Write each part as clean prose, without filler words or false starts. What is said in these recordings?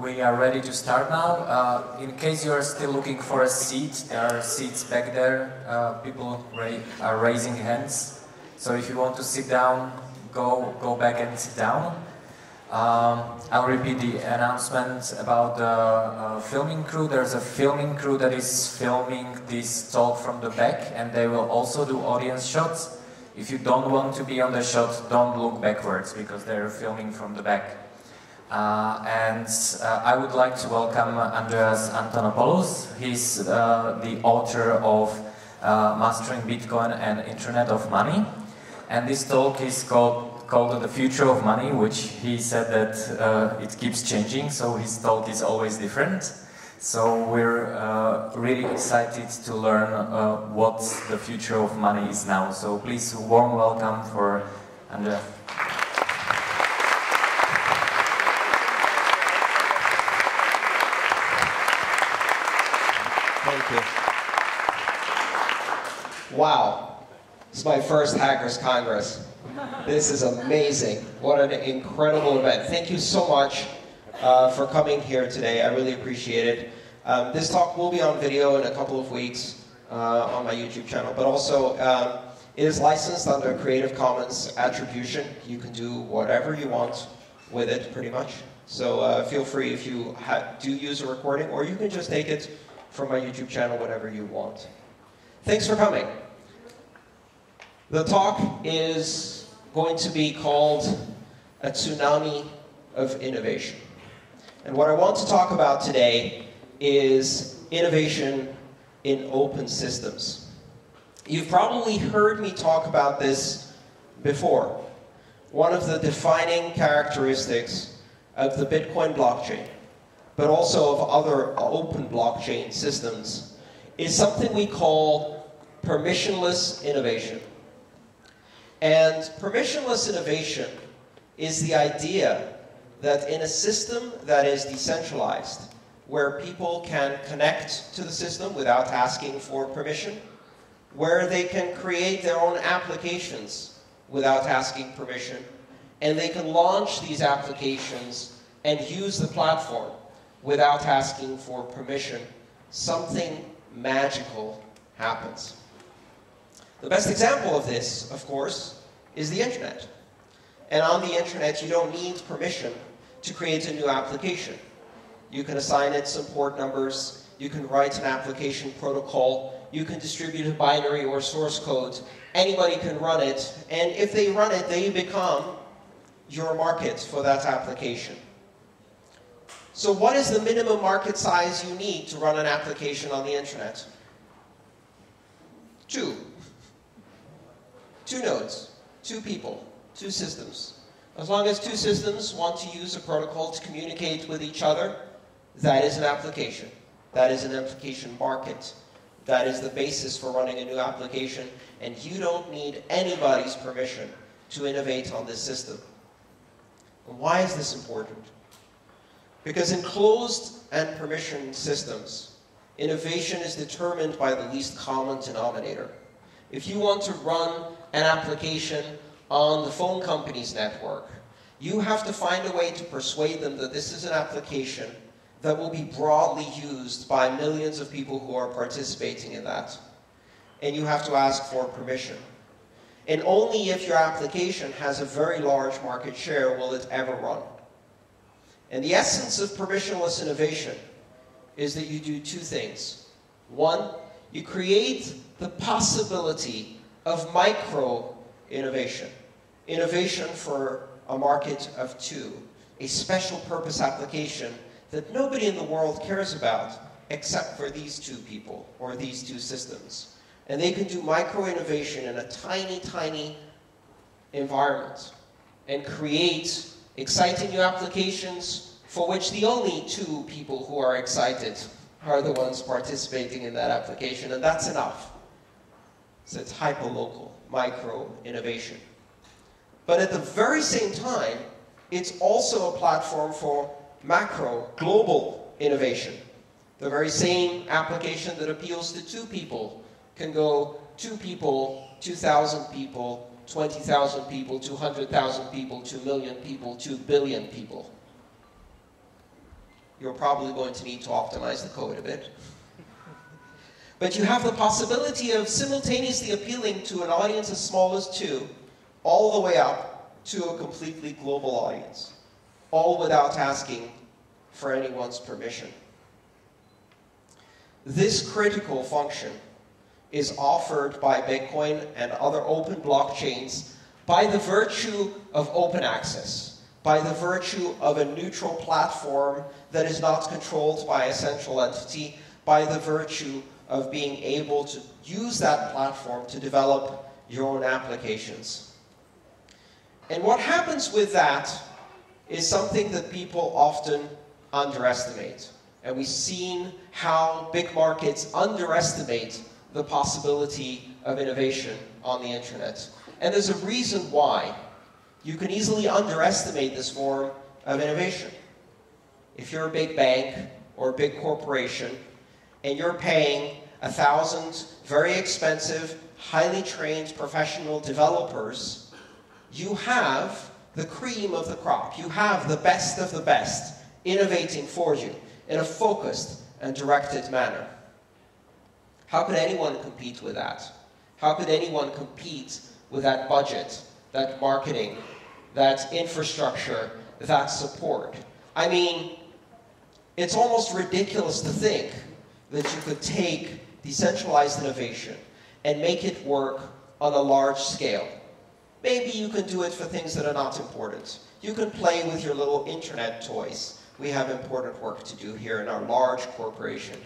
We are ready to start now. In case you are still looking for a seat, there are seats back there. People are raising hands. So if you want to sit down, go back and sit down. I'll repeat the announcement about the filming crew. There's a filming crew that is filming this talk from the back, and they will also do audience shots. If you don't want to be on the shot, don't look backwards, because they're filming from the back. I would like to welcome Andreas Antonopoulos. He's the author of Mastering Bitcoin and Internet of Money. And this talk is called The Future of Money, which he said that it keeps changing, so his talk is always different. So we're really excited to learn what the future of money is now. So please, warm welcome for Andreas. Wow, this is my first Hackers Congress. This is amazing. What an incredible event. Thank you so much for coming here today. I really appreciate it. This talk will be on video in a couple of weeks on my YouTube channel, but also it is licensed under Creative Commons Attribution. You can do whatever you want with it, pretty much. So feel free if you do use a recording, or you can just take it from my YouTube channel, whatever you want. Thanks for coming. The talk is going to be called A Tsunami of Innovation. And what I want to talk about today is innovation in open systems. You've probably heard me talk about this before. One of the defining characteristics of the Bitcoin blockchain, but also of other open blockchain systems, is something we call permissionless innovation. And permissionless innovation is the idea that in a system that is decentralized, where people can connect to the system without asking for permission, where they can create their own applications without asking permission, and they can launch these applications and use the platform without asking for permission, something magical happens. The best example of this, of course, is the internet. And on the internet, you don't need permission to create a new application. You can assign it some port numbers, you can write an application protocol, you can distribute a binary or source code, anybody can run it, and if they run it, they become your market for that application. So what is the minimum market size you need to run an application on the internet? Two. Two nodes, two people, two systems. As long as two systems want to use a protocol to communicate with each other, that is an application. That is an application market. That is the basis for running a new application, and you don't need anybody's permission to innovate on this system. And why is this important? Because in closed and permission systems, innovation is determined by the least common denominator. If you want to run an application on the phone company's network, you have to find a way to persuade them that this is an application that will be broadly used by millions of people who are participating in that. And you have to ask for permission. And only if your application has a very large market share will it ever run. And the essence of permissionless innovation is that you do two things. One, you create the possibility of micro-innovation, innovation for a market of two, a special purpose application that nobody in the world cares about except for these two people or these two systems. And they can do micro-innovation in a tiny, tiny environment and create exciting new applications for which the only two people who are excited are the ones participating in that application, and that's enough. So it's hyperlocal, micro-innovation. But at the very same time, it's also a platform for macro-global innovation. The very same application that appeals to two people can go 2,000 people, 20,000 people, 200,000 people, 2 million people, 2 billion people. You're probably going to need to optimize the code a bit. But you have the possibility of simultaneously appealing to an audience as small as 2, all the way up to a completely global audience, all without asking for anyone's permission. This critical function is offered by Bitcoin and other open blockchains by the virtue of open access, by the virtue of a neutral platform that is not controlled by a central entity, by the virtue of being able to use that platform to develop your own applications. And what happens with that is something that people often underestimate. And we've seen how big markets underestimate the possibility of innovation on the internet. And there's a reason why. You can easily underestimate this form of innovation. If you're a big bank or a big corporation, and you're paying 1,000 very expensive, highly trained professional developers, you have the cream of the crop. You have the best of the best innovating for you in a focused and directed manner. How could anyone compete with that? How could anyone compete with that budget, that marketing, that infrastructure, that support? I mean, it's almost ridiculous to think that you could take decentralized innovation and make it work on a large scale. Maybe you can do it for things that are not important. You can play with your little internet toys. We have important work to do here in our large corporation.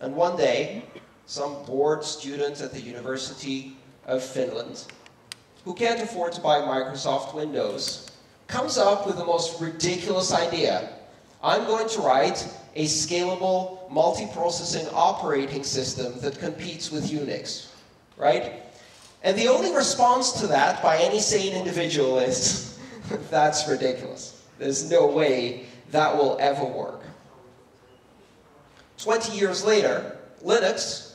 And one day, some bored student at the University of Finland, who can't afford to buy Microsoft Windows, comes up with the most ridiculous idea. I'm going to write a scalable, multi-processing operating system that competes with Unix, right? And the only response to that by any sane individual is, that's ridiculous. There's no way that will ever work. 20 years later, Linux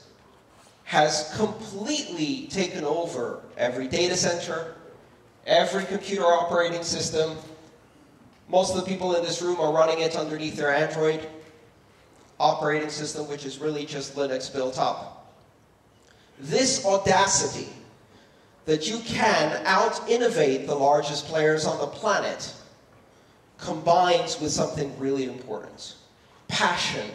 has completely taken over every data center, every computer operating system. Most of the people in this room are running it underneath their Android operating system, which is really just Linux built up. This audacity that you can out-innovate the largest players on the planet combines with something really important: passion,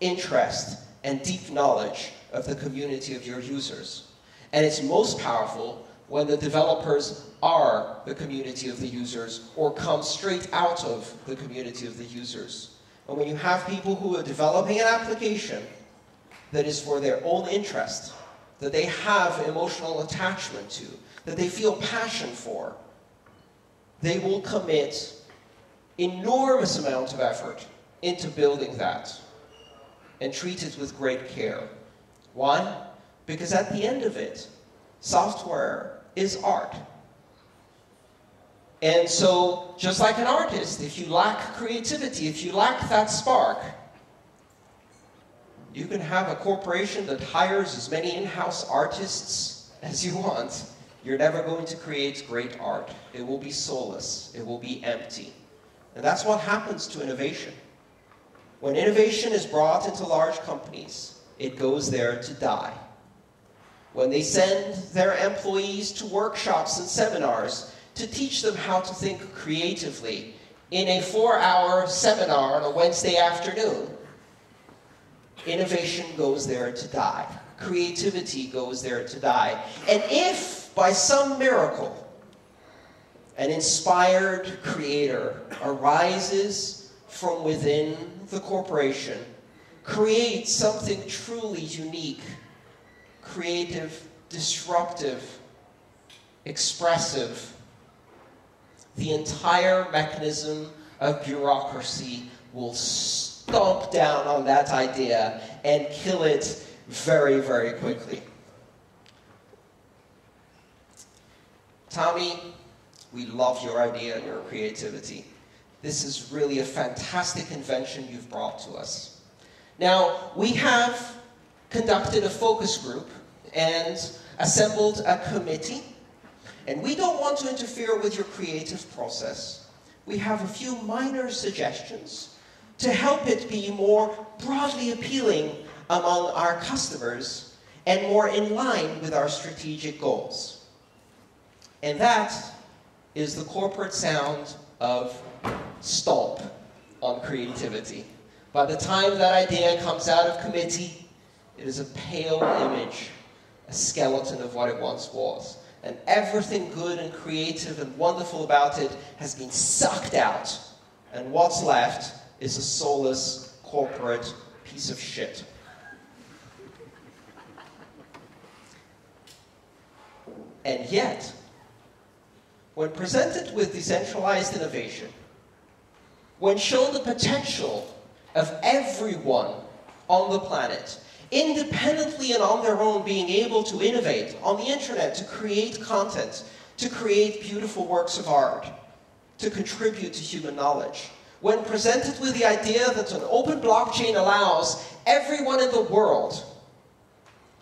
interest, and deep knowledge of the community of your users. And it's most powerful when the developers are the community of the users or come straight out of the community of the users. And when you have people who are developing an application that is for their own interest, that they have emotional attachment to, that they feel passion for, they will commit enormous amounts of effort into building that and treat it with great care. Why? Because at the end of it, software is art. And so, just like an artist, if you lack creativity, if you lack that spark, you can have a corporation that hires as many in-house artists as you want. You're never going to create great art. It will be soulless. It will be empty. And that's what happens to innovation. When innovation is brought into large companies, it goes there to die. When they send their employees to workshops and seminars to teach them how to think creatively in a 4-hour seminar on a Wednesday afternoon, innovation goes there to die. Creativity goes there to die. And if, by some miracle, an inspired creator arises from within the corporation, creates something truly unique, creative, disruptive, expressive, the entire mechanism of bureaucracy will stomp down on that idea and kill it very, very quickly. Tommy, we love your idea and your creativity. This is really a fantastic invention you've brought to us. Now, we have conducted a focus group and assembled a committee. And we don't want to interfere with your creative process. we have a few minor suggestions to help it be more broadly appealing among our customers and more in line with our strategic goals. And that is the corporate sound of stomp on creativity. By the time that idea comes out of committee, it is a pale image, a skeleton of what it once was. And everything good and creative and wonderful about it has been sucked out. And what's left is a soulless corporate piece of shit. And yet, when presented with decentralized innovation, when shown the potential of everyone on the planet, independently and on their own being able to innovate on the internet, to create content, to create beautiful works of art, to contribute to human knowledge. When presented with the idea that an open blockchain allows everyone in the world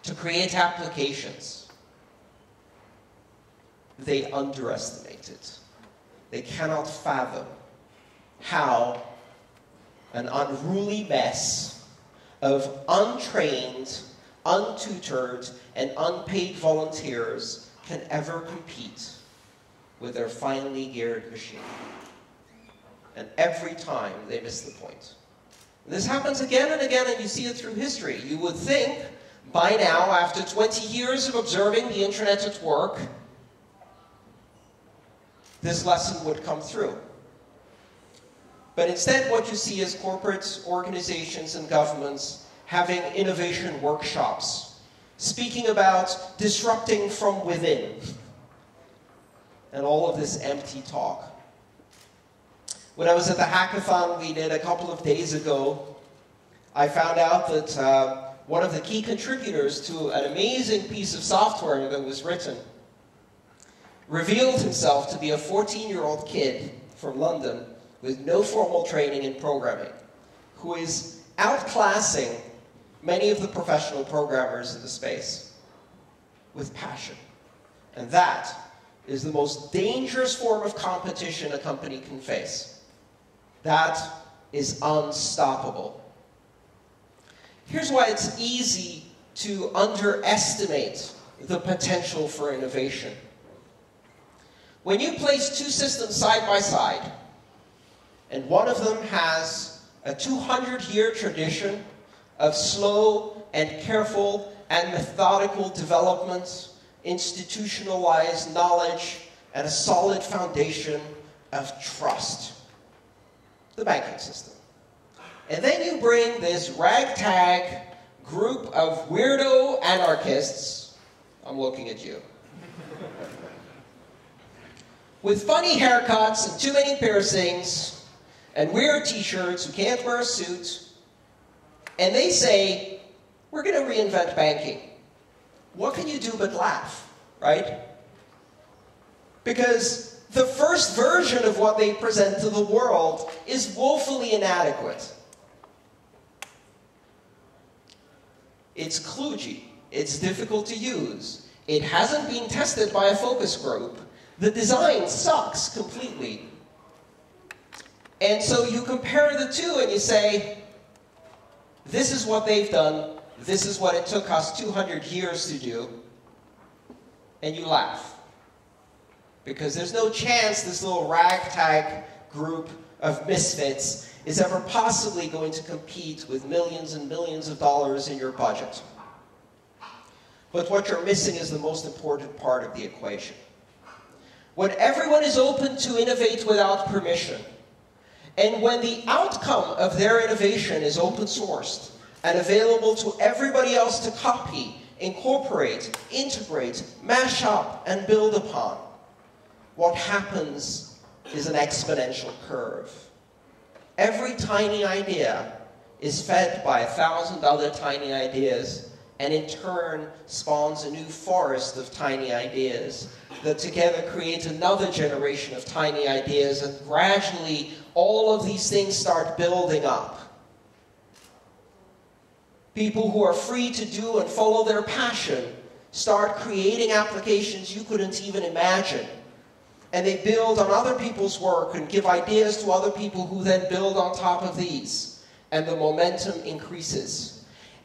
to create applications, they underestimate it. They cannot fathom how an unruly mess of untrained, untutored, and unpaid volunteers can ever compete with their finely geared machine. And every time they miss the point. This happens again and again, and you see it through history. You would think by now, after 20 years of observing the internet at work, this lesson would come through. But instead, what you see is corporate organizations and governments having innovation workshops, speaking about disrupting from within, and all of this empty talk. When I was at the hackathon we did a couple of days ago, I found out that one of the key contributors to an amazing piece of software that was written revealed himself to be a 14-year-old kid from London with no formal training in programming, who is outclassing many of the professional programmers in the space with passion. And that is the most dangerous form of competition a company can face. That is unstoppable. Here's why it's easy to underestimate the potential for innovation. When you place two systems side by side, and one of them has a 200-year tradition of slow and careful and methodical development, institutionalized knowledge, and a solid foundation of trust, the banking system. And then you bring this ragtag group of weirdo anarchists, I'm looking at you, with funny haircuts and too many piercings, and weird t-shirts, who can't wear a suit, and they say, we're going to reinvent banking. What can you do but laugh, right? Because the first version of what they present to the world is woefully inadequate. It's kludgy. It's difficult to use. It hasn't been tested by a focus group. The design sucks completely. And so you compare the two and you say, this is what they've done, this is what it took us 200 years to do, and you laugh. Because there's no chance this little ragtag group of misfits is ever possibly going to compete with millions and millions of dollars in your budget. But what you're missing is the most important part of the equation. When everyone is open to innovate without permission, and when the outcome of their innovation is open-sourced and available to everybody else to copy, incorporate, integrate, mash up, and build upon, what happens is an exponential curve. Every tiny idea is fed by 1,000 other tiny ideas, and in turn spawns a new forest of tiny ideas that together create another generation of tiny ideas, and gradually all of these things start building up. People who are free to do and follow their passion start creating applications you couldn't even imagine. and they build on other people's work and give ideas to other people who then build on top of these, and the momentum increases.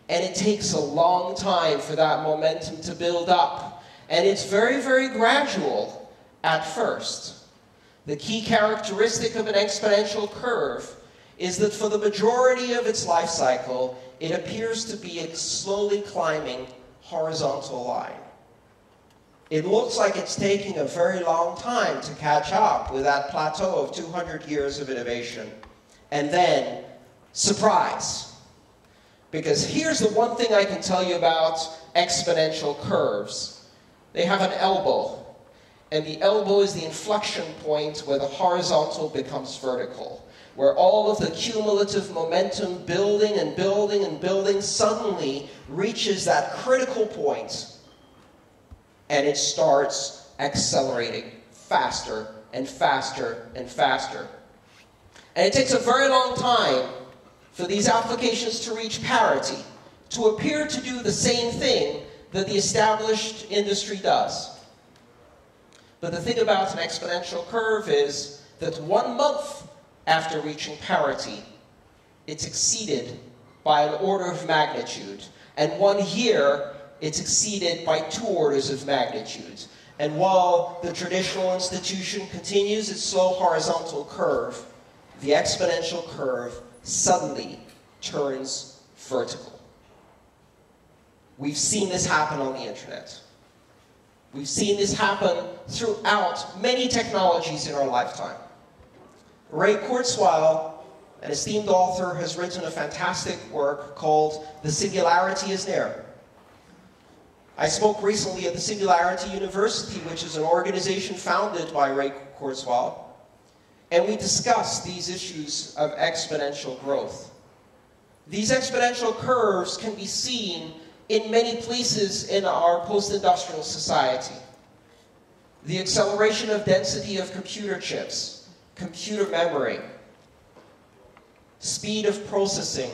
And it takes a long time for that momentum to build up, and it's very, very gradual at first. The key characteristic of an exponential curve is that for the majority of its life cycle, it appears to be a slowly climbing horizontal line. It looks like it's taking a very long time to catch up with that plateau of 200 years of innovation. And then, surprise! Because here's the one thing I can tell you about exponential curves. They have an elbow. And the elbow is the inflection point where the horizontal becomes vertical, where all of the cumulative momentum building and building and building suddenly reaches that critical point, and it starts accelerating faster and faster and faster. And it takes a very long time for these applications to reach parity, to appear to do the same thing that the established industry does. But the thing about an exponential curve is that 1 month after reaching parity, it's exceeded by an order of magnitude. And 1 year, it's exceeded by 2 orders of magnitude. And while the traditional institution continues its slow horizontal curve, the exponential curve suddenly turns vertical. We've seen this happen on the internet. We've seen this happen throughout many technologies in our lifetime. Ray Kurzweil, an esteemed author, has written a fantastic work called The Singularity Is Near. I spoke recently at the Singularity University, which is an organization founded by Ray Kurzweil, and we discussed these issues of exponential growth. These exponential curves can be seen in many places in our post-industrial society. The acceleration of density of computer chips, computer memory, speed of processing,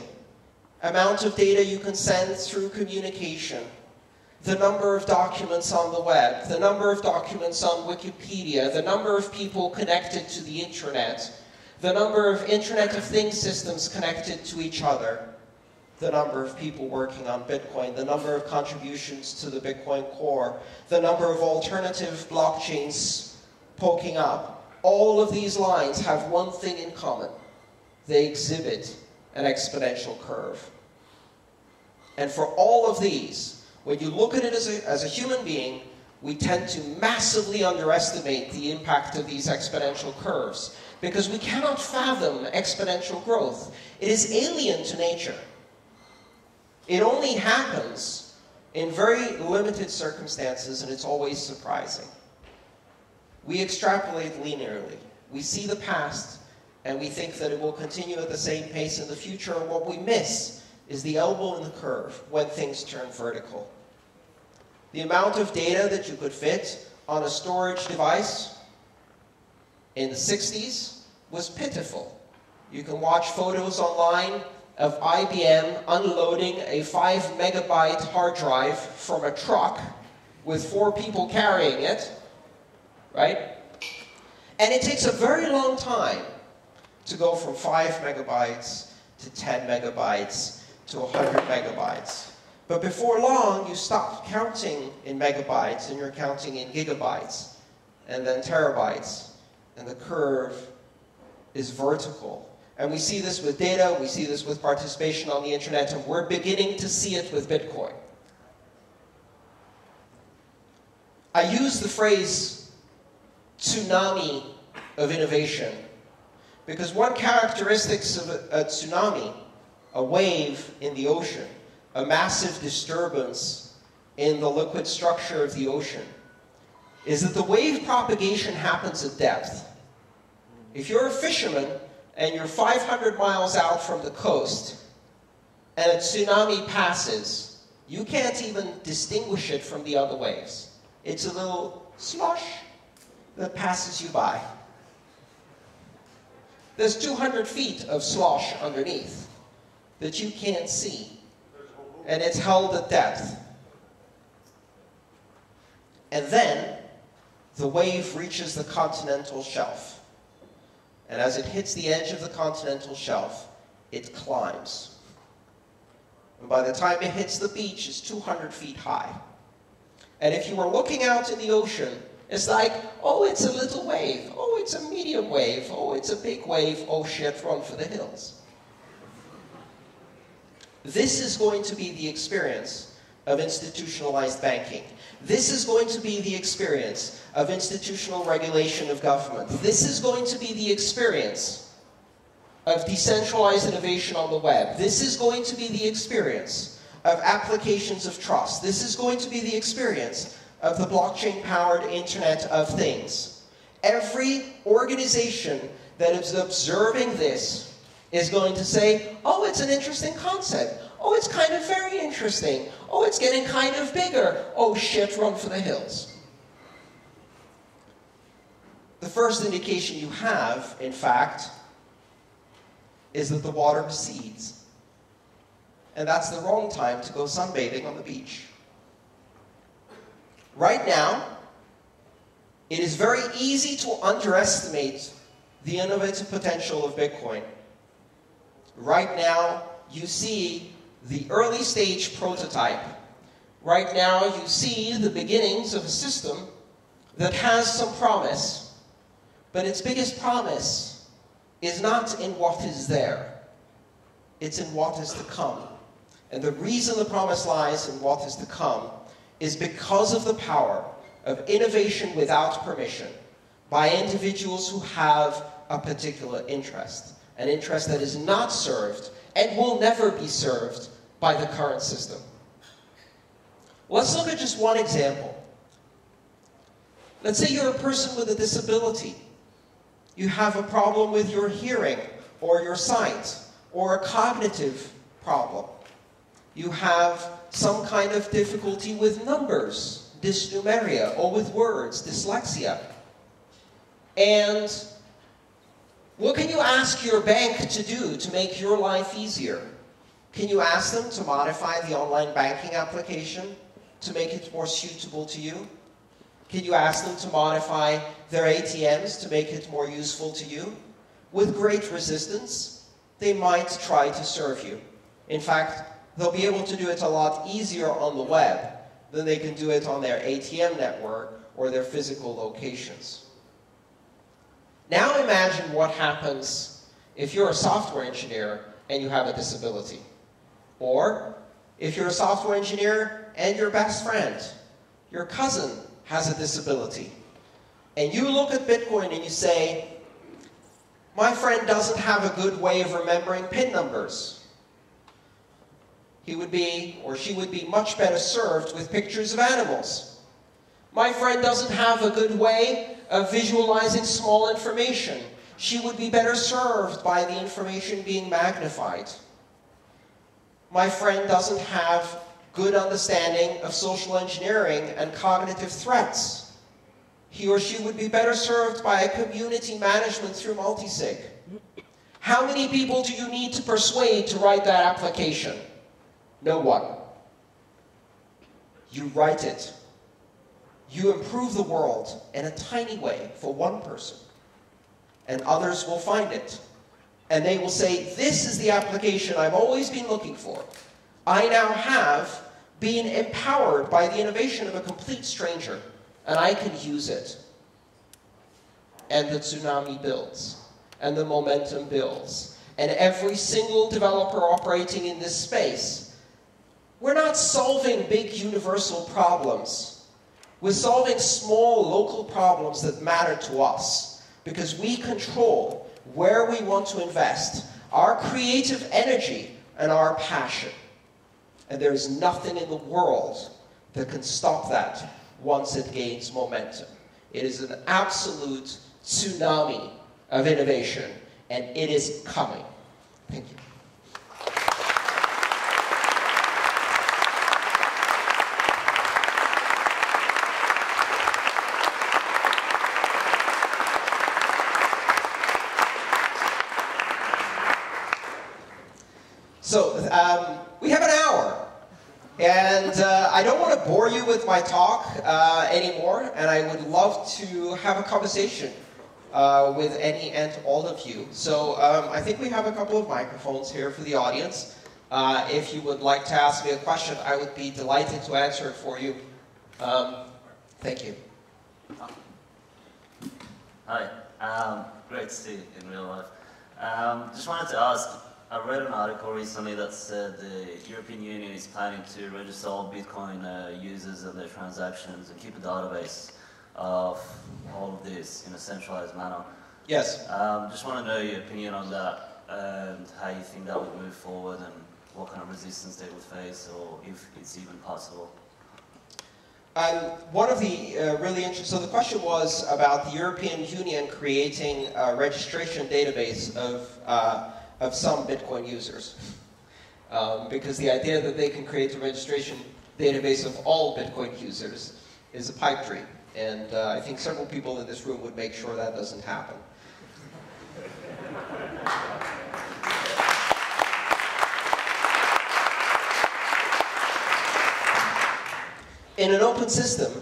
amount of data you can send through communication, the number of documents on the web, the number of documents on Wikipedia, the number of people connected to the internet, the number of Internet of Things systems connected to each other, the number of people working on Bitcoin, the number of contributions to the Bitcoin Core, the number of alternative blockchains poking up. All of these lines have one thing in common. They exhibit an exponential curve. And for all of these, when you look at it as a human being, we tend to massively underestimate the impact of these exponential curves, because we cannot fathom exponential growth. It is alien to nature. It only happens in very limited circumstances, and it's always surprising. We extrapolate linearly. We see the past, and we think that it will continue at the same pace in the future. What we miss is the elbow in the curve when things turn vertical. The amount of data that you could fit on a storage device in the 60s was pitiful. You can watch photos online of IBM unloading a 5 megabyte hard drive from a truck with 4 people carrying it, right? And it takes a very long time to go from 5 megabytes to 10 megabytes to 100 megabytes. But before long, you stop counting in megabytes and you're counting in gigabytes and then terabytes, and the curve is vertical. And we see this with data, we see this with participation on the internet, and we're beginning to see it with Bitcoin. I use the phrase tsunami of innovation because one characteristic of a tsunami, a wave in the ocean, a massive disturbance in the liquid structure of the ocean, is that the wave propagation happens at depth. If you're a fisherman, and you're 500 miles out from the coast, and a tsunami passes, you can't even distinguish it from the other waves. It's a little slosh that passes you by. There's 200 feet of slosh underneath that you can't see, and it's held at depth. And then the wave reaches the continental shelf. And as it hits the edge of the continental shelf, it climbs. And by the time it hits the beach, it's 200 feet high. And if you were looking out in the ocean, it's like, oh, it's a little wave. Oh, it's a medium wave. Oh, it's a big wave. Oh, shit, run for the hills. This is going to be the experience of institutionalized banking. This is going to be the experience of institutional regulation of government. This is going to be the experience of decentralized innovation on the web. This is going to be the experience of applications of trust. This is going to be the experience of the blockchain-powered Internet of Things. Every organization that is observing this is going to say, oh, it's an interesting concept. Oh, it's kind of very interesting. Oh, it's getting kind of bigger. Oh, shit, run for the hills. The first indication you have, in fact, is that the water recedes. And that's the wrong time to go sunbathing on the beach. Right now, it is very easy to underestimate the innovative potential of Bitcoin. Right now, you see the early stage prototype. Right now, you see the beginnings of a system that has some promise, but its biggest promise is not in what is there. It's in what is to come. And the reason the promise lies in what is to come is because of the power of innovation without permission by individuals who have a particular interest, an interest that is not served and will never be served by the current system. Let's look at just one example. Let's say you're a person with a disability. You have a problem with your hearing or your sight or a cognitive problem. You have some kind of difficulty with numbers, dysnumeria, or with words, dyslexia. And what can you ask your bank to do to make your life easier? Can you ask them to modify the online banking application to make it more suitable to you? Can you ask them to modify their ATMs to make it more useful to you? With great resistance, they might try to serve you. In fact, they'll be able to do it a lot easier on the web than they can do it on their ATM network or their physical locations. Now imagine what happens if you're a software engineer and you have a disability. Or if you're a software engineer and your best friend, your cousin, has a disability. And you look at Bitcoin and you say, my friend doesn't have a good way of remembering PIN numbers. He would be, or she would be, much better served with pictures of animals. My friend doesn't have a good way of visualizing small information. She would be better served by the information being magnified. My friend doesn't have good understanding of social engineering and cognitive threats. He or she would be better served by a community management through multisig. How many people do you need to persuade to write that application? No one. You write it. You improve the world in a tiny way for one person, and others will find it. And they will say, this is the application I've always been looking for. I now have been empowered by the innovation of a complete stranger, and I can use it. And the tsunami builds, and the momentum builds, and every single developer operating in this space. We're not solving big universal problems. We're solving small local problems that matter to us because we control where we want to invest our creative energy and our passion. And there is nothing in the world that can stop that once it gains momentum. It is an absolute tsunami of innovation, and it is coming. Thank you. So, we have an hour. And I don't want to bore you with my talk anymore, and I would love to have a conversation with any and all of you. So I think we have a couple of microphones here for the audience. If you would like to ask me a question, I would be delighted to answer it for you. Thank you. Hi. Great to see you in real life. Just wanted to ask, I read an article recently that said the European Union is planning to register all Bitcoin users and their transactions and keep a database of all of this in a centralized manner. Yes. Just want to know your opinion on that and how you think that would move forward and what kind of resistance they would face, or if it's even possible. One of the really interesting, so the question was about the European Union creating a registration database of some Bitcoin users. Because the idea that they can create a registration database of all Bitcoin users is a pipe dream. And I think several people in this room would make sure that doesn't happen. In an open system,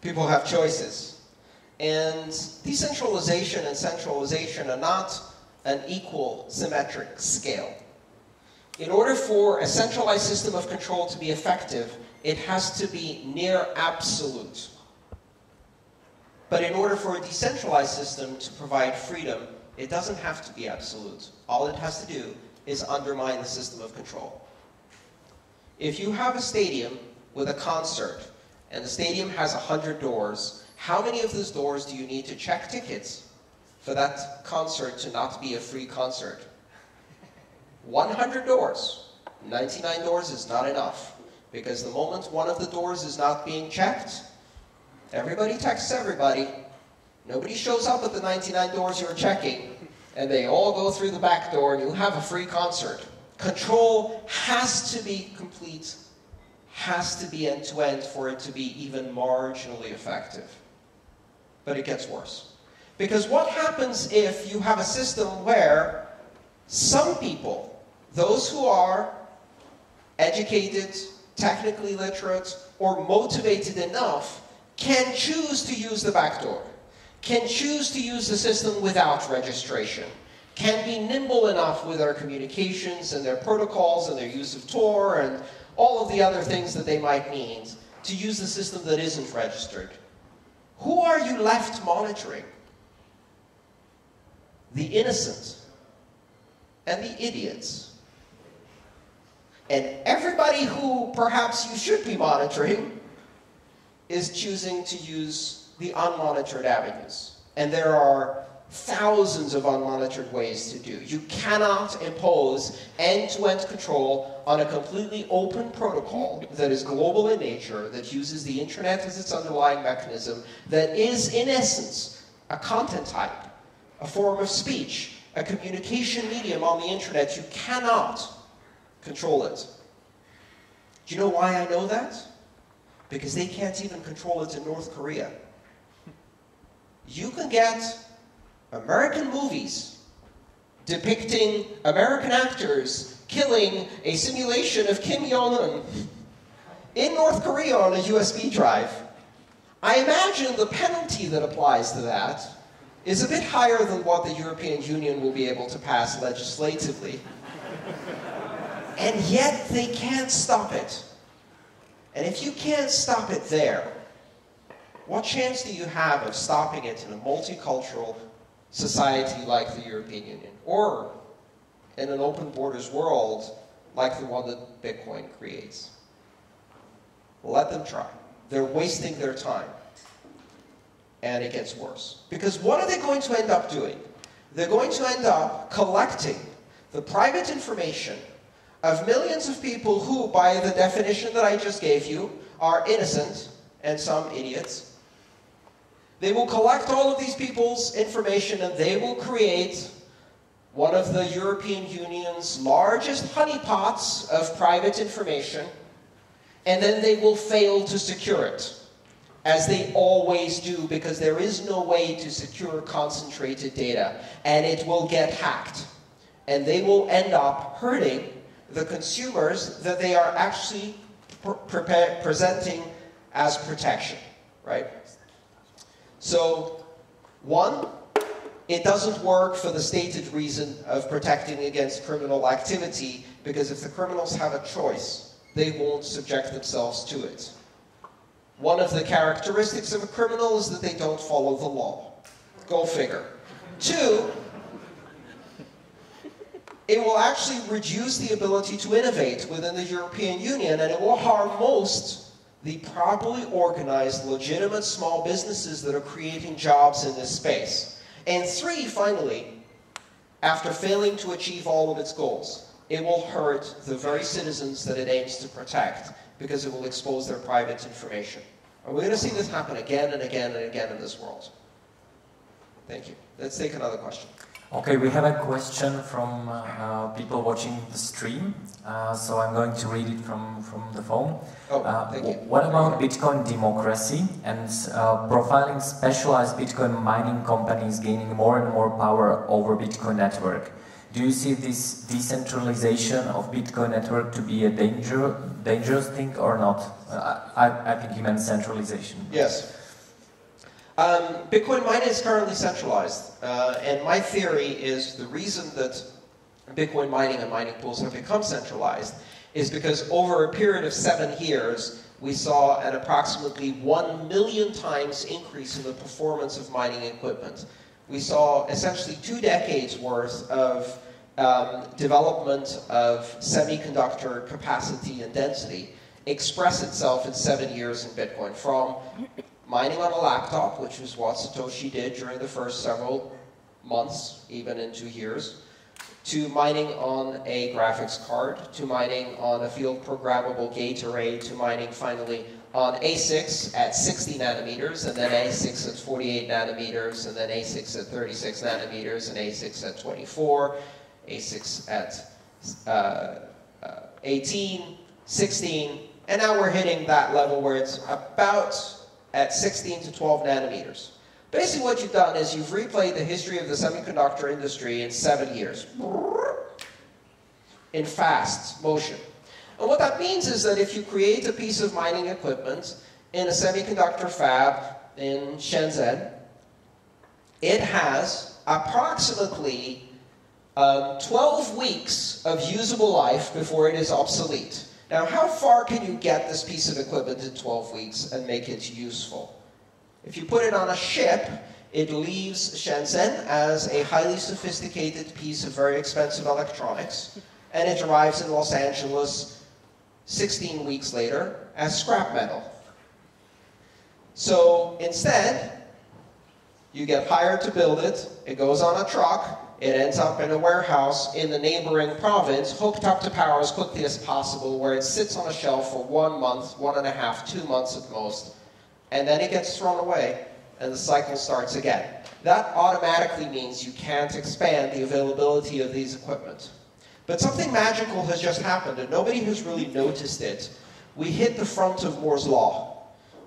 people have choices. And decentralization and centralization are not an equal symmetric scale. In order for a centralized system of control to be effective, it has to be near absolute. But in order for a decentralized system to provide freedom, it doesn't have to be absolute. All it has to do is undermine the system of control. If you have a stadium with a concert, and the stadium has 100 doors, how many of those doors do you need to check tickets for that concert to not be a free concert? 100 doors. 99 doors is not enough, because the moment one of the doors is not being checked, everybody texts everybody. Nobody shows up at the 99 doors you're checking, and they all go through the back door, and you have a free concert. Control has to be complete, has to be end-to-end for it to be even marginally effective. But it gets worse. Because what happens if you have a system where some people, those who are educated, technically literate, or motivated enough, can choose to use the backdoor, can choose to use the system without registration, can be nimble enough with their communications and their protocols and their use of Tor and all of the other things that they might need to use the system that isn't registered? Who are you left monitoring? The innocent and the idiots. And everybody who perhaps you should be monitoring is choosing to use the unmonitored avenues. And there are thousands of unmonitored ways to do. You cannot impose end-to-end control on a completely open protocol that is global in nature, that uses the internet as its underlying mechanism, that is, in essence, a content type, a form of speech, a communication medium on the internet. You cannot control it. Do you know why I know that? Because they can't even control it in North Korea. You can get American movies depicting American actors killing a simulation of Kim Jong-un in North Korea on a USB drive. I imagine the penalty that applies to that is a bit higher than what the European Union will be able to pass legislatively. And yet they can't stop it. And if you can't stop it there, what chance do you have of stopping it in a multicultural society like the European Union, or in an open borders world like the one that Bitcoin creates? Let them try. They're wasting their time. And it gets worse. Because what are they going to end up doing? They're going to end up collecting the private information of millions of people who, by the definition that I just gave you, are innocent and some idiots. They will collect all of these people's information, and they will create one of the European Union's largest honeypots of private information, and then they will fail to secure it, as they always do, because there is no way to secure concentrated data, and it will get hacked. And they will end up hurting the consumers that they are actually presenting as protection, right? So, one, it doesn't work for the stated reason of protecting against criminal activity, because if the criminals have a choice, they won't subject themselves to it. One of the characteristics of a criminal is that they don't follow the law. Go figure. Two, it will actually reduce the ability to innovate within the European Union, and it will harm most the properly organized, legitimate small businesses that are creating jobs in this space. And three, finally, after failing to achieve all of its goals, it will hurt the very citizens that it aims to protect, because it will expose their private information. And we're going to see this happen again and again and again in this world. Thank you. Let's take another question. Okay, we have a question from people watching the stream, so I'm going to read it from the phone. Oh, thank you. What about Bitcoin democracy and profiling specialized Bitcoin mining companies gaining more and more power over Bitcoin network? Do you see this decentralization of Bitcoin network to be a dangerous thing or not? I think he meant centralization. Yes. Bitcoin mining is currently centralized, and my theory is the reason that Bitcoin mining and mining pools have become centralized is because over a period of 7 years, we saw an approximately 1 million times increase in the performance of mining equipment. We saw essentially 2 decades worth of development of semiconductor capacity and density express itself in 7 years in Bitcoin, from mining on a laptop, which is what Satoshi did during the first several months, even into years, to mining on a graphics card, to mining on a field programmable gate array, to mining finally on ASICs at 60 nanometers, and then ASICs at 48 nanometers, and then ASICs at 36 nanometers, and ASICs at 24, ASICs at 18, 16, and now we're hitting that level where it's about at 16 to 12 nanometers. Basically what you've done is you've replayed the history of the semiconductor industry in 7 years, in fast motion. And what that means is that if you create a piece of mining equipment in a semiconductor fab in Shenzhen, it has approximately 12 weeks of usable life before it is obsolete. Now, how far can you get this piece of equipment in 12 weeks and make it useful? If you put it on a ship, it leaves Shenzhen as a highly sophisticated piece of very expensive electronics, and it arrives in Los Angeles 16 weeks later as scrap metal. So instead, you get hired to build it, it goes on a truck, it ends up in a warehouse in the neighboring province, hooked up to power as quickly as possible, where it sits on a shelf for 1 month, 1.5, 2 months at most, and then it gets thrown away, and the cycle starts again. That automatically means you can't expand the availability of these equipment. But something magical has just happened, and nobody has really noticed it. We hit the front of Moore's Law.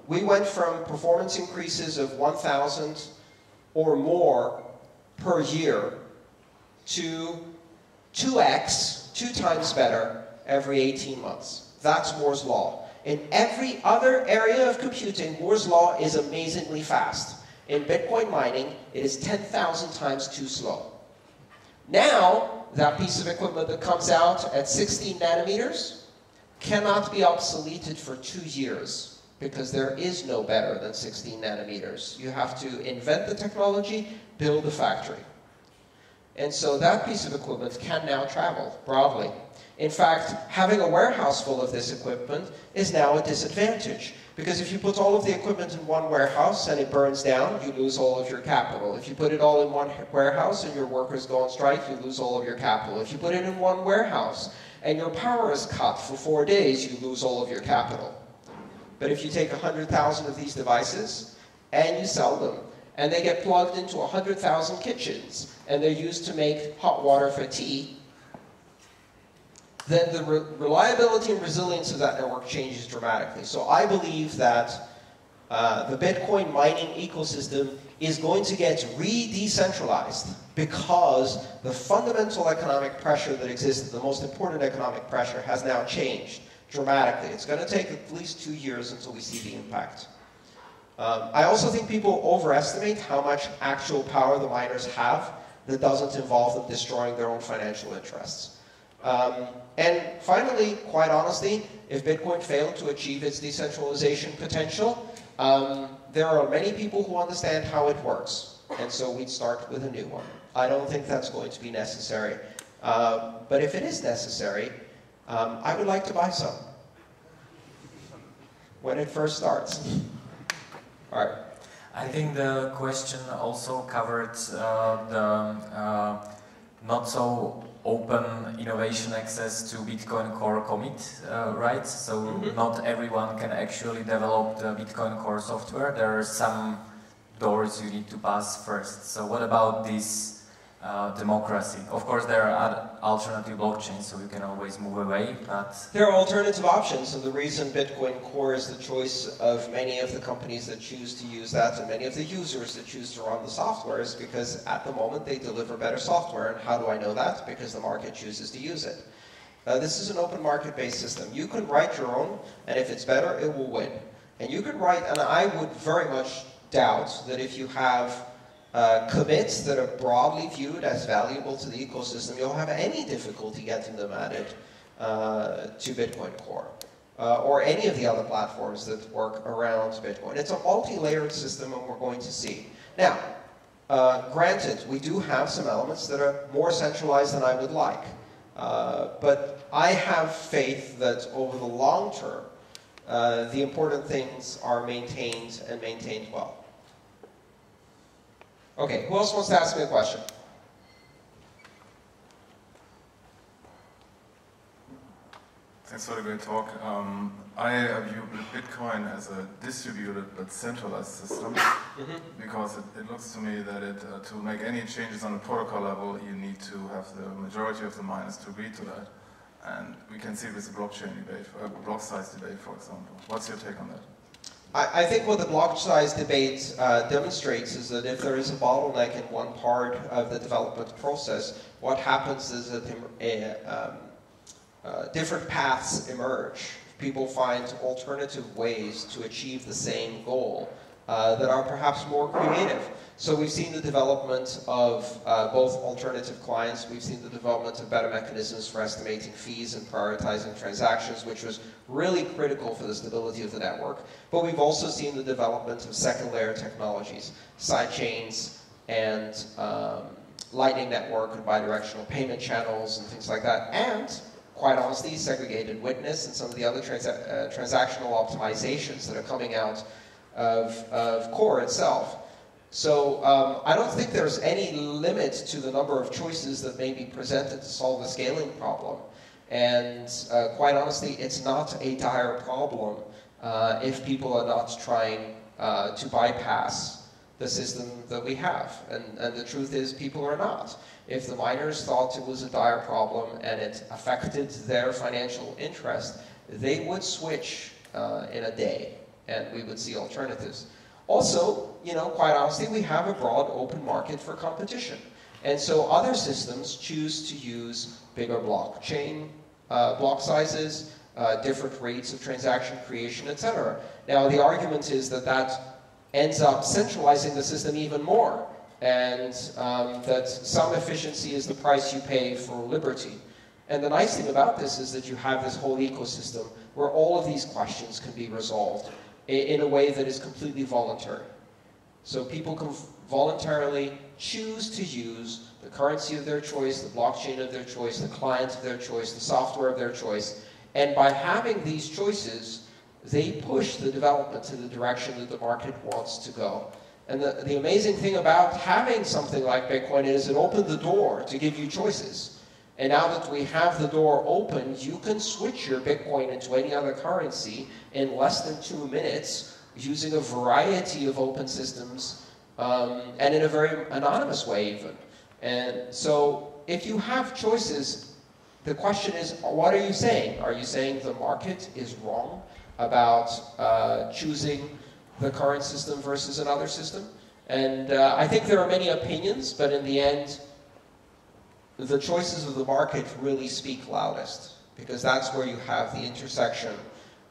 We went from performance increases of 1,000 or more per year to 2x, 2 times better, every 18 months. That's Moore's Law. In every other area of computing, Moore's Law is amazingly fast. In Bitcoin mining, it is 10,000 times too slow. Now, that piece of equipment that comes out at 16 nanometers cannot be obsoleted for 2 years, because there is no better than 16 nanometers. You have to invent the technology, build a factory. And so that piece of equipment can now travel broadly. In fact, having a warehouse full of this equipment is now a disadvantage, because if you put all of the equipment in one warehouse and it burns down, you lose all of your capital. If you put it all in one warehouse and your workers go on strike, you lose all of your capital. If you put it in one warehouse and your power is cut for 4 days, you lose all of your capital. But if you take 100,000 of these devices and you sell them, and they get plugged into 100,000 kitchens, and they're used to make hot water for tea, then the reliability and resilience of that network changes dramatically. So I believe that the Bitcoin mining ecosystem is going to get re-decentralized, because the fundamental economic pressure that existed, the most important economic pressure, has now changed. dramatically. It's going to take at least 2 years until we see the impact. I also think people overestimate how much actual power the miners have that doesn't involve them destroying their own financial interests. And finally, quite honestly, if Bitcoin failed to achieve its decentralization potential, there are many people who understand how it works, and so we'd start with a new one. I don't think that's going to be necessary. But if it is necessary, I would like to buy some when it first starts. All right. I think the question also covered the not so open innovation access to Bitcoin Core commit, right? So not everyone can actually develop the Bitcoin Core software. There are some doors you need to pass first. So what about this democracy? Of course, there are alternative blockchains, so you can always move away, but... There are alternative options, and the reason Bitcoin Core is the choice of many of the companies that choose to use that and many of the users that choose to run the software is because at the moment they deliver better software. And how do I know that? Because the market chooses to use it. This is an open market-based system. You can write your own, and if it's better, it will win. And you can write, and I would very much doubt that if you have commits that are broadly viewed as valuable to the ecosystem, you'll have any difficulty getting them added to Bitcoin Core or any of the other platforms that work around Bitcoin. It's a multi-layered system, and we're going to see. Now, granted, we do have some elements that are more centralized than I would like, but I have faith that over the long term, the important things are maintained and maintained well. Okay, who else wants to ask me a question? Thanks for the great talk. I view Bitcoin as a distributed but centralized system because it looks to me that it, to make any changes on a protocol level, you need to have the majority of the miners to agree to that. And we can see this blockchain debate, block size debate, for example. What's your take on that? I think what the block size debate demonstrates is that if there is a bottleneck in one part of the development process, what happens is that different paths emerge. People find alternative ways to achieve the same goal that are perhaps more creative. So we've seen the development of both alternative clients. We've seen the development of better mechanisms for estimating fees and prioritizing transactions, which was really critical for the stability of the network. But we've also seen the development of second layer technologies, sidechains and Lightning Network and bidirectional payment channels and things like that. And quite honestly, segregated witness and some of the other transactional optimizations that are coming out of Core itself. So I don't think there's any limit to the number of choices that may be presented to solve the scaling problem. And quite honestly, it's not a dire problem if people are not trying to bypass the system that we have. And the truth is, people are not. If the miners thought it was a dire problem and it affected their financial interest, they would switch in a day, and we would see alternatives. Also, you know, quite honestly, we have a broad open market for competition. And so other systems choose to use bigger blockchain block sizes, different rates of transaction creation, etc. Now, the argument is that that ends up centralizing the system even more, and that some efficiency is the price you pay for liberty. And the nice thing about this is that you have this whole ecosystem where all of these questions can be resolved in a way that is completely voluntary. So people can voluntarily choose to use the currency of their choice, the blockchain of their choice, the client of their choice, the software of their choice. And by having these choices, they push the development in the direction that the market wants to go. And the amazing thing about having something like Bitcoin is it opened the door to give you choices. And now that we have the door open, you can switch your Bitcoin into any other currency in less than 2 minutes using a variety of open systems and in a very anonymous way even. And so if you have choices, the question is, what are you saying? Are you saying the market is wrong about choosing the current system versus another system? And I think there are many opinions, but in the end, the choices of the market really speak loudest. because that's where you have the intersection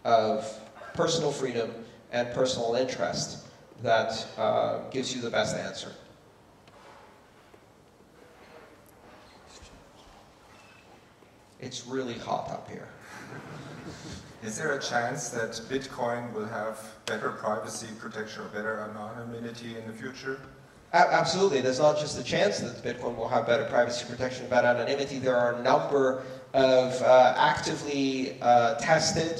of personal freedom and personal interest that gives you the best answer. It's really hot up here. Is there a chance that Bitcoin will have better privacy protection or better anonymity in the future? Absolutely. There's not just a chance that Bitcoin will have better privacy protection, better anonymity. There are a number of actively tested,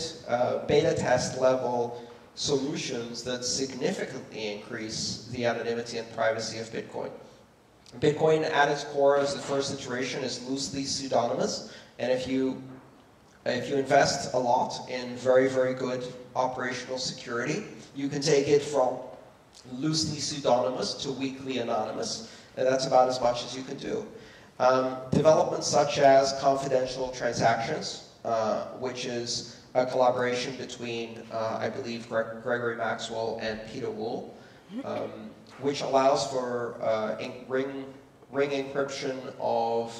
beta test level solutions that significantly increase the anonymity and privacy of Bitcoin. Bitcoin at its core, as the first iteration, is loosely pseudonymous, and if you invest a lot in very, very good operational security, you can take it from loosely pseudonymous to weakly anonymous, and that's about as much as you can do. Developments such as confidential transactions, which is a collaboration between, I believe, Gregory Maxwell and Peter Wool, which allows for ring encryption of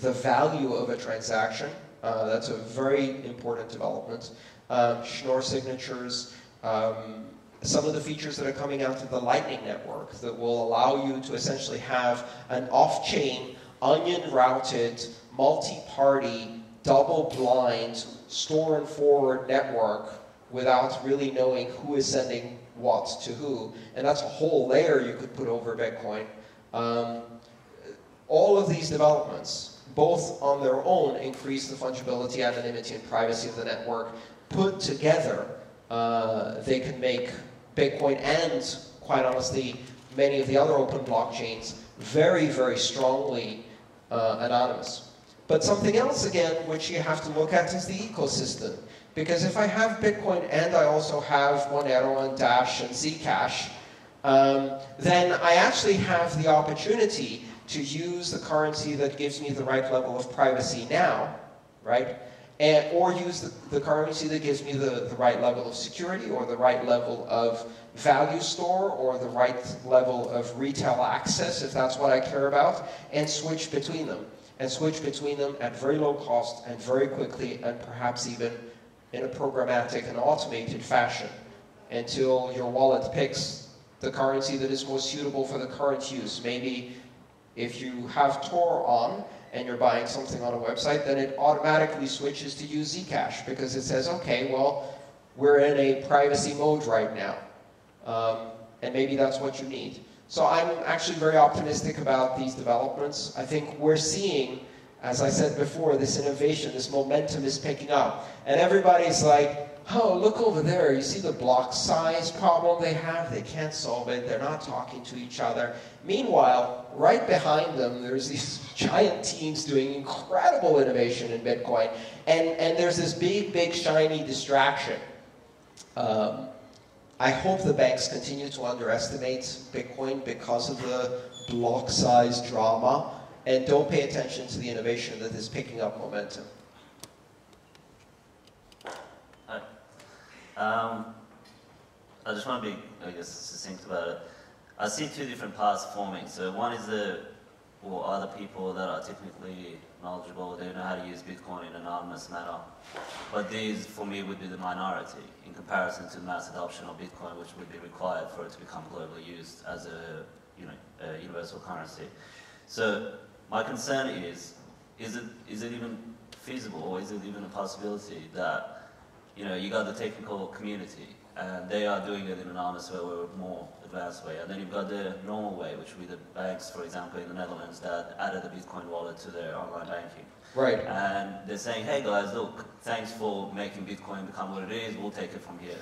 the value of a transaction. That's a very important development. Schnorr signatures, some of the features that are coming out of the Lightning Network that will allow you to essentially have an off-chain, onion-routed, multi-party, double-blind, store and forward network without really knowing who is sending what to who. And that's a whole layer you could put over Bitcoin. All of these developments, both on their own, increase the fungibility, anonymity, and privacy of the network. Put together, they can make Bitcoin and, quite honestly, many of the other open blockchains very, very strongly anonymous. But something else, again, which you have to look at is the ecosystem. Because if I have Bitcoin and I also have Monero and Dash and Zcash, then I actually have the opportunity to use the currency that gives me the right level of privacy now, right? And, or use the currency that gives me the right level of security or the right level of value store or the right level of retail access, if that's what I care about, and switch between them. And switch between them at very low cost and very quickly and perhaps even in a programmatic and automated fashion until your wallet picks the currency that is most suitable for the current use. Maybe if you have Tor on and you're buying something on a website, then it automatically switches to use Zcash because it says, okay, well, we're in a privacy mode right now. And maybe that's what you need. So I'm actually very optimistic about these developments. I think we're seeing, as I said before, this innovation, this momentum is picking up. And everybody's like, oh, look over there. You see the block size problem they have? They can't solve it. They're not talking to each other. Meanwhile, right behind them, there's these giant teams doing incredible innovation in Bitcoin. And there's this big, big, shiny distraction. I hope the banks continue to underestimate Bitcoin because of the block size drama and don't pay attention to the innovation that is picking up momentum. I just want to be, I guess, succinct about it. I see two different paths forming. So one is are the people that are technically knowledgeable, they know how to use Bitcoin in an anonymous manner. But these, for me, would be the minority in comparison to mass adoption of Bitcoin, which would be required for it to become globally used as a, a universal currency. So my concern is it even feasible, or is it even a possibility that you got the technical community, and they are doing it in an anonymous way or a more advanced way. And then you've got the normal way, which would be the banks, for example, in the Netherlands, that added a Bitcoin wallet to their online banking. Right. And they're saying, hey guys, look, thanks for making Bitcoin become what it is, we'll take it from here.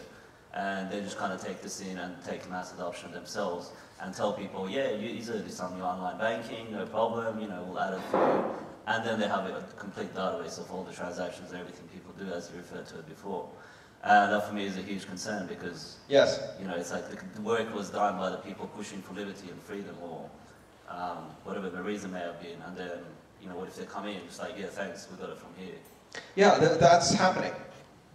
And they just kind of take this in and take mass adoption themselves and tell people, yeah, you easily do some of your online banking, no problem, we'll add it for you. And then they have a complete database of all the transactions and everything people do, as you referred to it before. That for me is a huge concern because, yes, it's like the work was done by the people pushing for liberty and freedom or whatever the reason may have been. And then, what if they come in just like, yeah, thanks, we got it from here. Yeah, that's happening.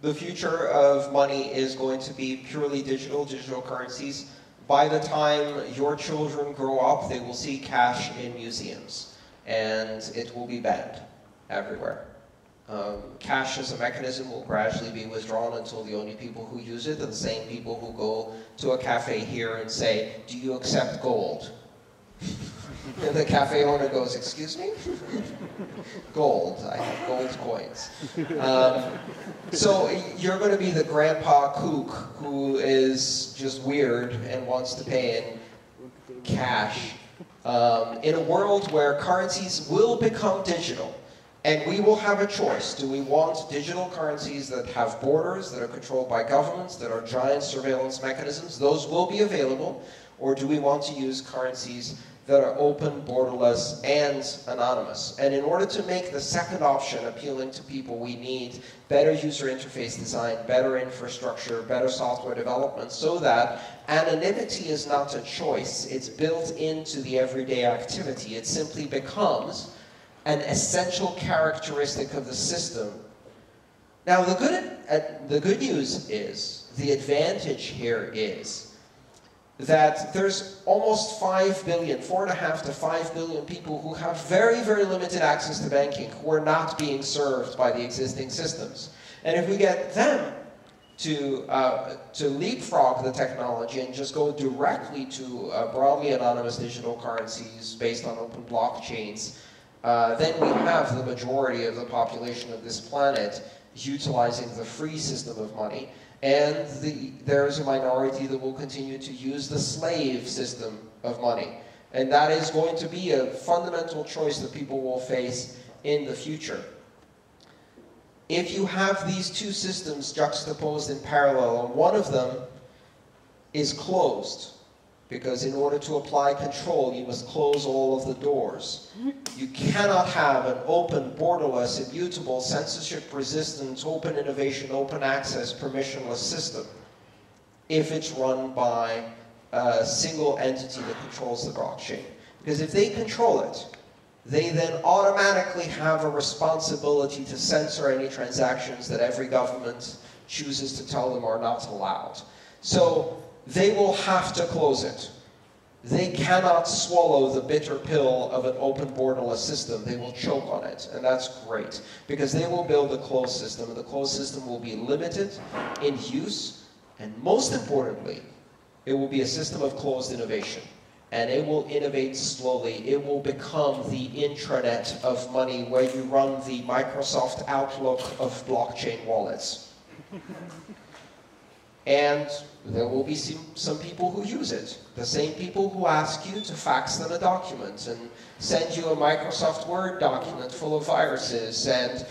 The future of money is going to be purely digital, digital currencies. By the time your children grow up, they will see cash in museums. And it will be banned everywhere. Cash as a mechanism will gradually be withdrawn until the only people who use it are the same people who go to a cafe here and say, do you accept gold? And the cafe owner goes, excuse me? Gold, I have gold coins. So you're going to be the grandpa kook who is just weird and wants to pay in cash in a world where currencies will become digital. And we will have a choice. Do we want digital currencies that have borders, that are controlled by governments, that are giant surveillance mechanisms? Those will be available. Or do we want to use currencies that are open, borderless, and anonymous? And in order to make the second option appealing to people, we need better user interface design, better infrastructure, better software development, so that anonymity is not a choice. It's built into the everyday activity. It simply becomes an essential characteristic of the system. Now, the good news is, the advantage here is, that there's almost 5 billion, 4.5 to 5 billion people who have very, very limited access to banking, who are not being served by the existing systems. And if we get them to leapfrog the technology and just go directly to broadly anonymous digital currencies based on open blockchains, then we have the majority of the population of this planet utilizing the free system of money, and there is a minority that will continue to use the slave system of money. And that is going to be a fundamental choice that people will face in the future. If you have these two systems juxtaposed in parallel, and one of them is closed, because in order to apply control, you must close all of the doors. You cannot have an open, borderless, immutable, censorship-resistant, open innovation, open access, permissionless system if it's run by a single entity that controls the blockchain. Because if they control it, they then automatically have a responsibility to censor any transactions that every government chooses to tell them are not allowed. So they will have to close it. They cannot swallow the bitter pill of an open borderless system. They will choke on it, and that's great, because they will build a closed system, and the closed system will be limited in use, and most importantly, it will be a system of closed innovation, and it will innovate slowly. It will become the intranet of money where you run the Microsoft Outlook of blockchain wallets. And there will be some people who use it. The same people who ask you to fax them a document and send you a Microsoft Word document full of viruses and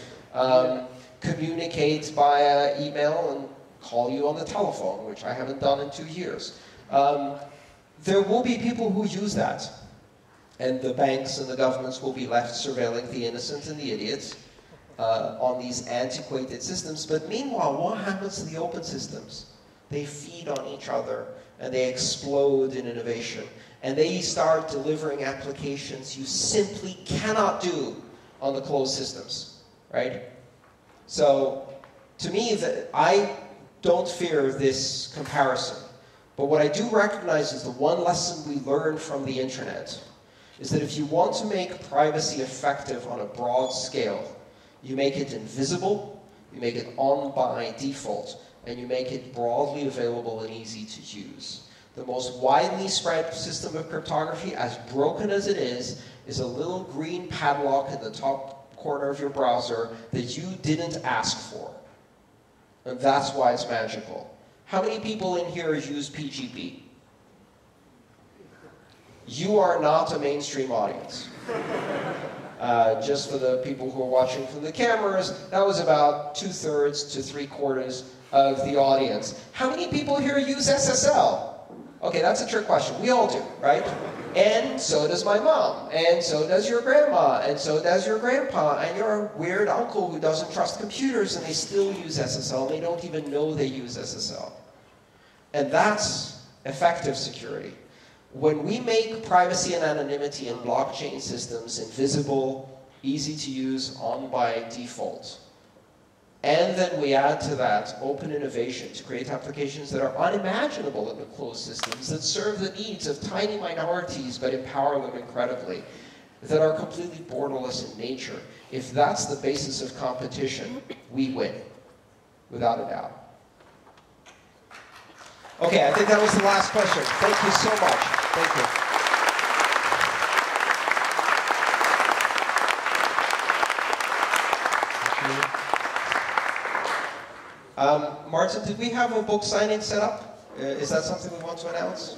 communicate via email and call you on the telephone, which I haven't done in 2 years. There will be people who use that. And the banks and the governments will be left surveilling the innocent and the idiots on these antiquated systems. But meanwhile, what happens to the open systems? They feed on each other, and they explode in innovation. And they start delivering applications you simply cannot do on the closed systems, right? So, to me, I don't fear this comparison. But what I do recognize is the one lesson we learned from the internet is that if you want to make privacy effective on a broad scale, you make it invisible, you make it on by default, and you make it broadly available and easy to use. The most widely spread system of cryptography, as broken as it is a little green padlock in the top corner of your browser that you didn't ask for. And that's why it's magical. How many people in here use PGP? You are not a mainstream audience. Just for the people who are watching from the cameras, that was about 2/3 to 3/4 of the audience. How many people here use SSL? Okay, that's a trick question. We all do, right? And so does my mom, and so does your grandma, and so does your grandpa, and your weird uncle who doesn't trust computers, and they still use SSL. They don't even know they use SSL. And that's effective security. When we make privacy and anonymity in blockchain systems invisible, easy to use, on by default, and then we add to that open innovation to create applications that are unimaginable in the closed systems, that serve the needs of tiny minorities but empower them incredibly, that are completely borderless in nature, If that's the basis of competition, we win, without a doubt. Okay, I think that was the last question. Thank you so much. Thank you. Martin, did we have a book signing set up? Is that something we want to announce?